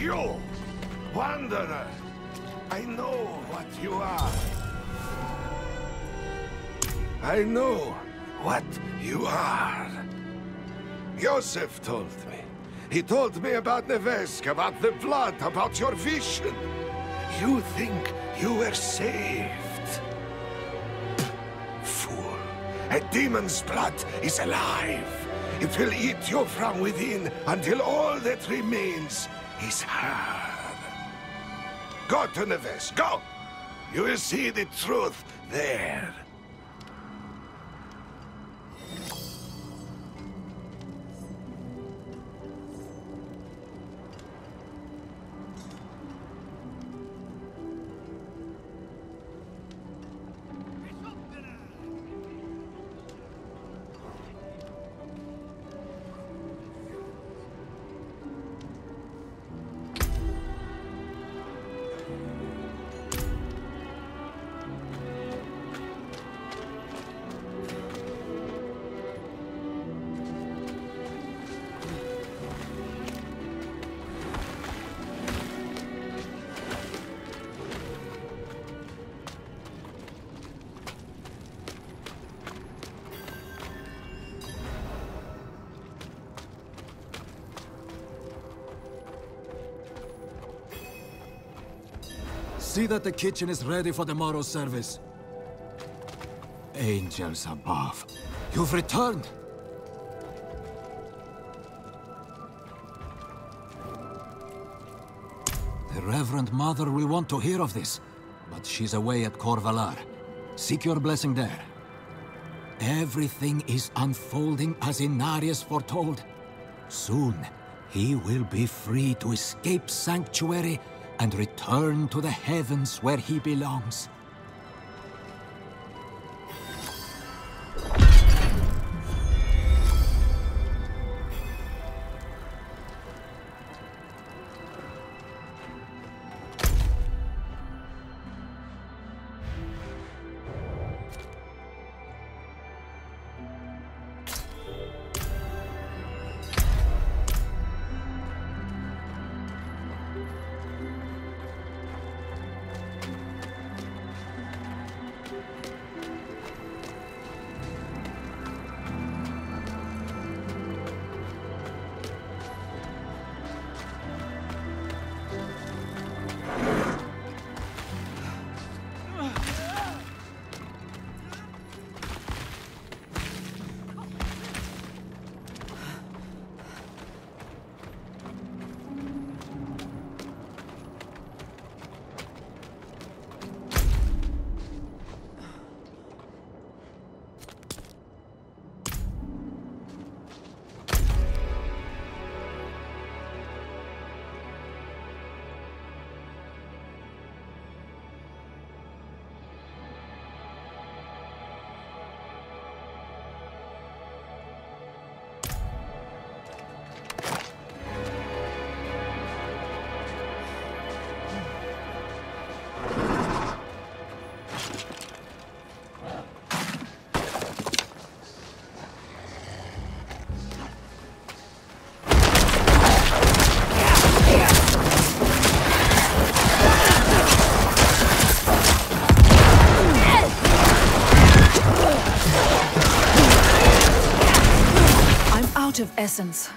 You, wanderer, I know what you are. I know what you are. Yosef told me. He told me about Nevesk, about the blood, about your vision. You think you were saved? Fool. A demon's blood is alive. It will eat you from within until all that remains is hard. Go to Nevesk, go! You will see the truth there. See that the kitchen is ready for the morrow's service. Angels above, you've returned! The Reverend Mother will want to hear of this, but she's away at Corvalar. Seek your blessing there. Everything is unfolding as Inarius foretold. Soon, he will be free to escape Sanctuary and return to the heavens where he belongs. Of essence.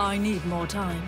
I need more time.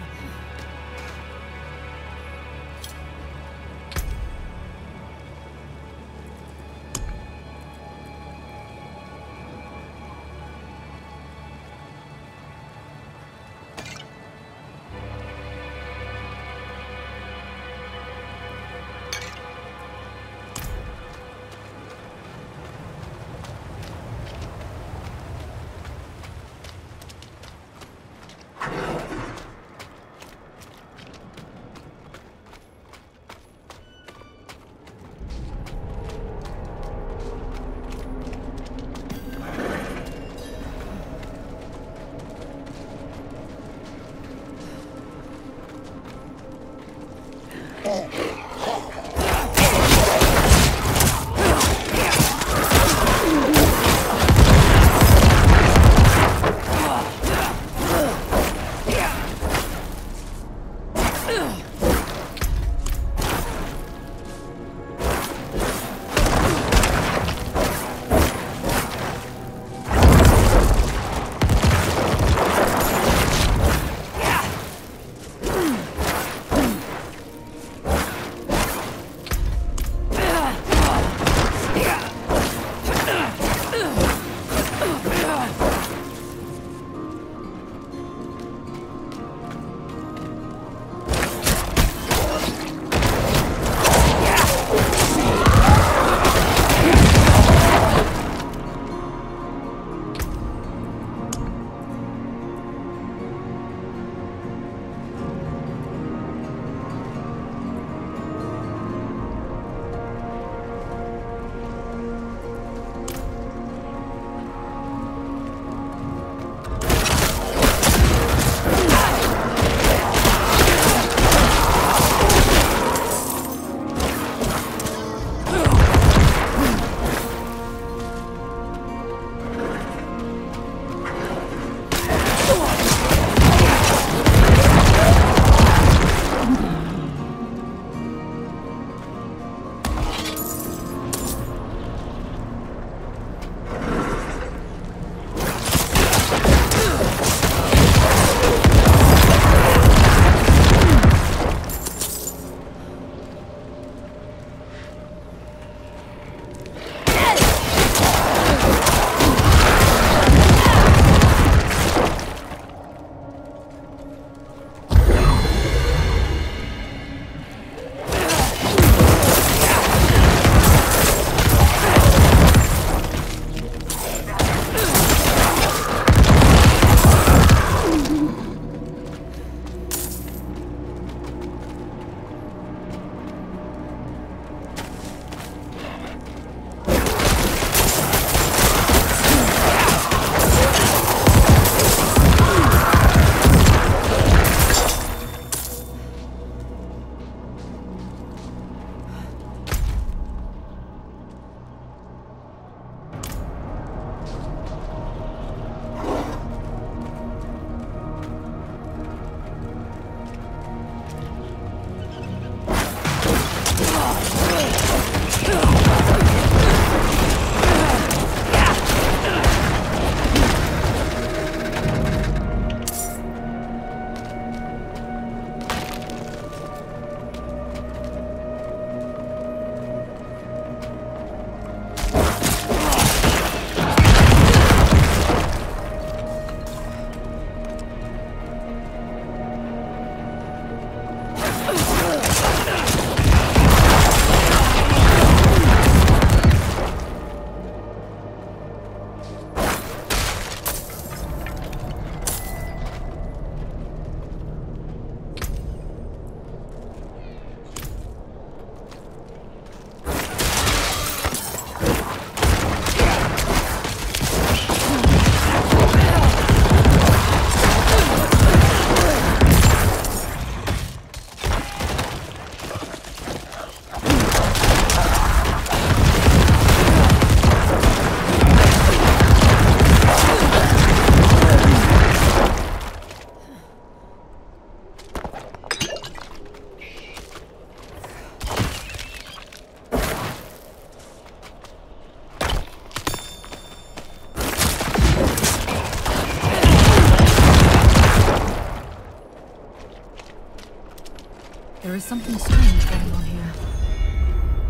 There is something strange going on here.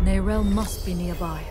Nerel must be nearby.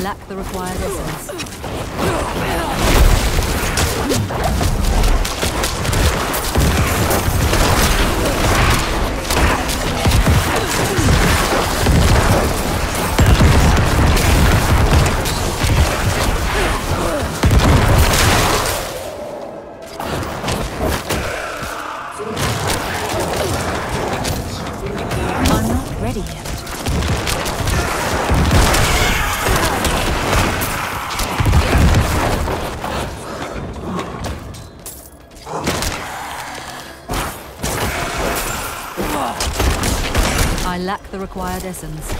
Lack the required essence. Lack the required essence.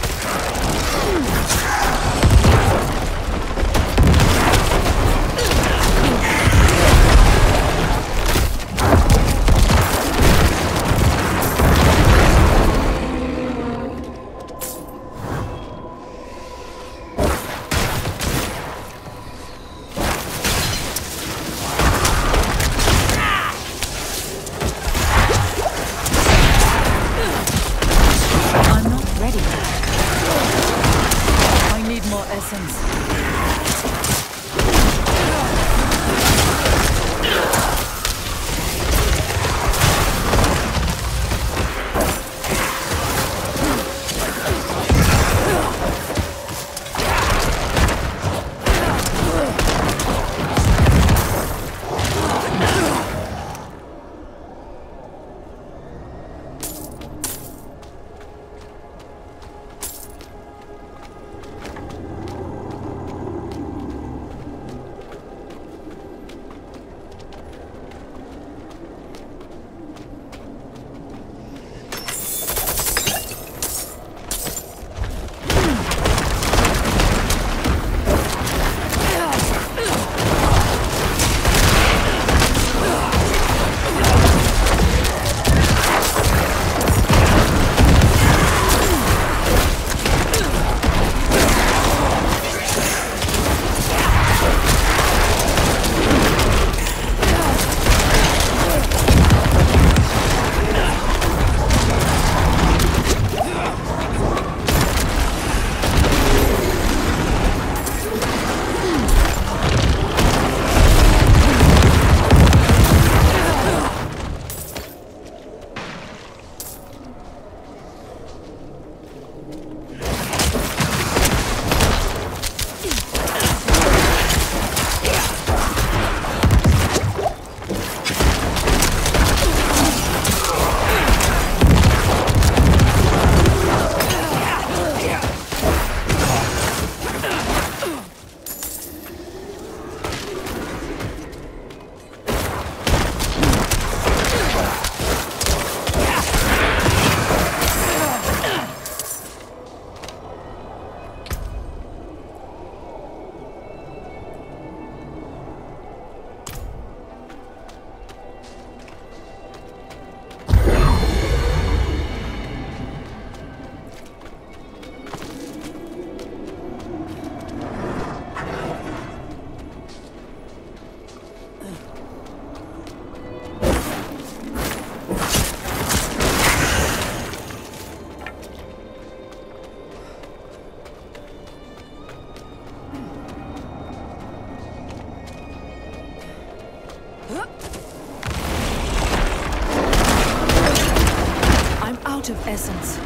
I'm out of essence.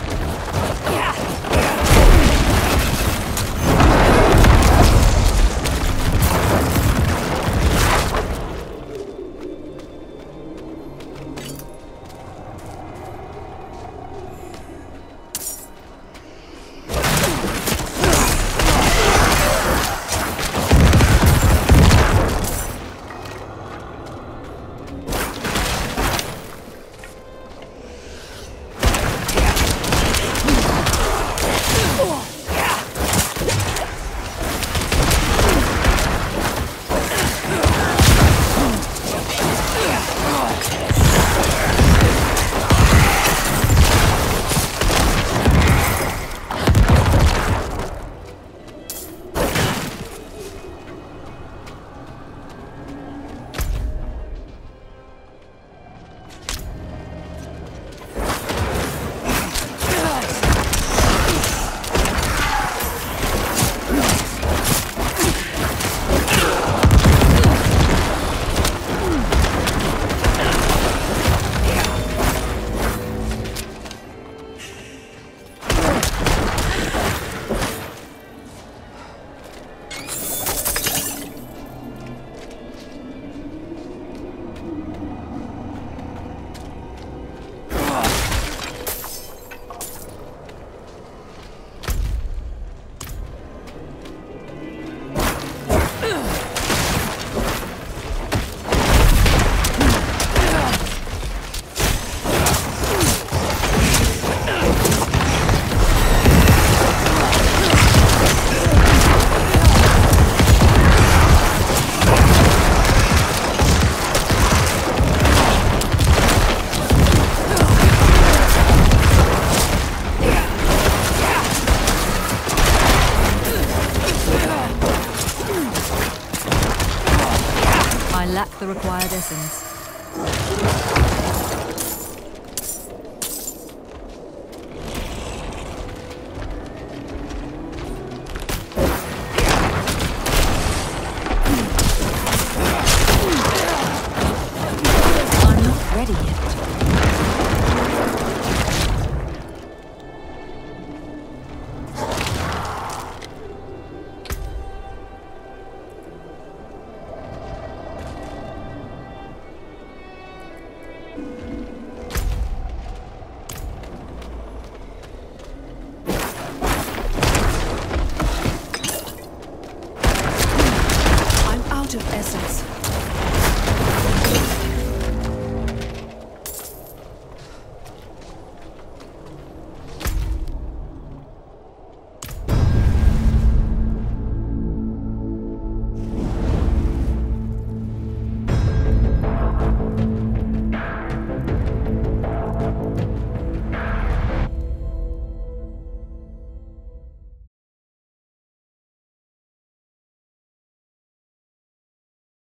The required essence.